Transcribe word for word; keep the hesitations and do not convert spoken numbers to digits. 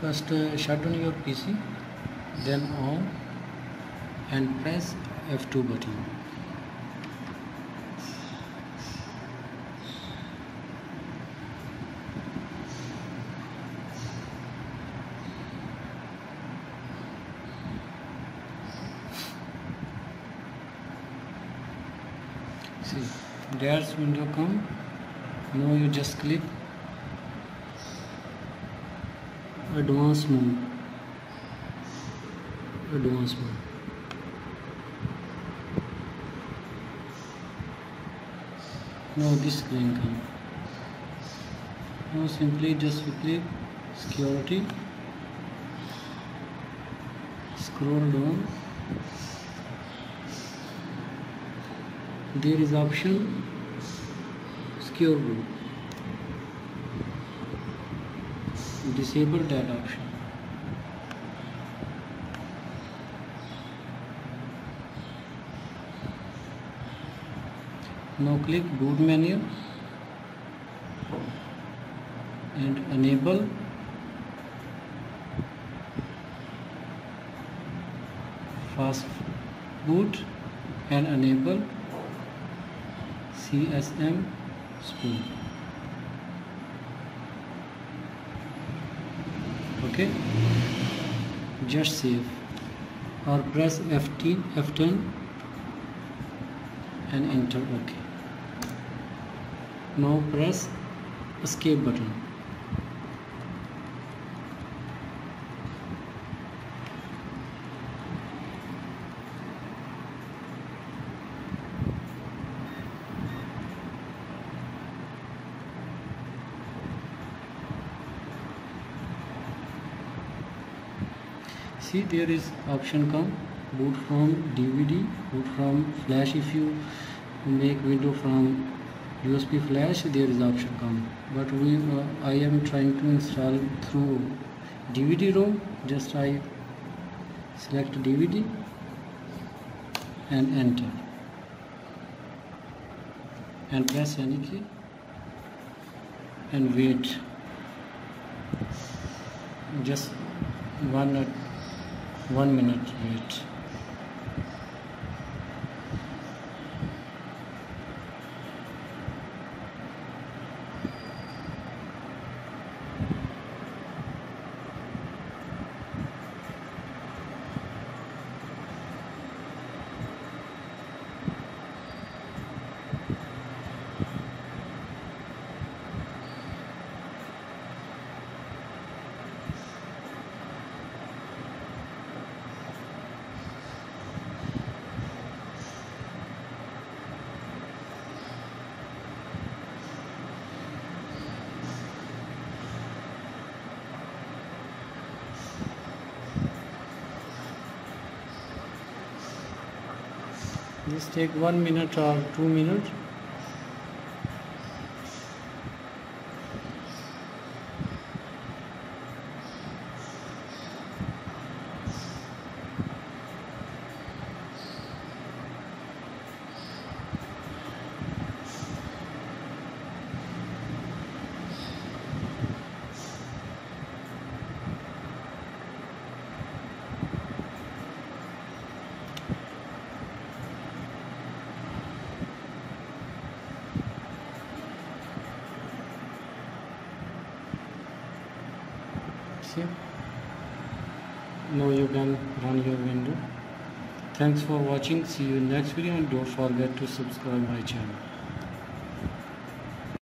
First uh, shut down your P C, then on, and press F two button. See, there's window come. Now you just click advanced mode, advanced mode. Now this screen come. Now simply just click security, scroll down. There is option secure boot. Disable that option. Now click boot menu and enable fast boot and enable C S M spool. Okay, just save or press F ten and enter. Okay, now press escape button. See, there is option come boot from D V D, boot from flash. If you make video from U S B flash, there is option come, but we uh, I am trying to install through D V D ROM. Just I select D V D and enter and press any key and wait just one or One minute wait. Just take one minute or two minutes. Now you can run your window. Thanks for watching. See you next video, and don't forget to subscribe my channel.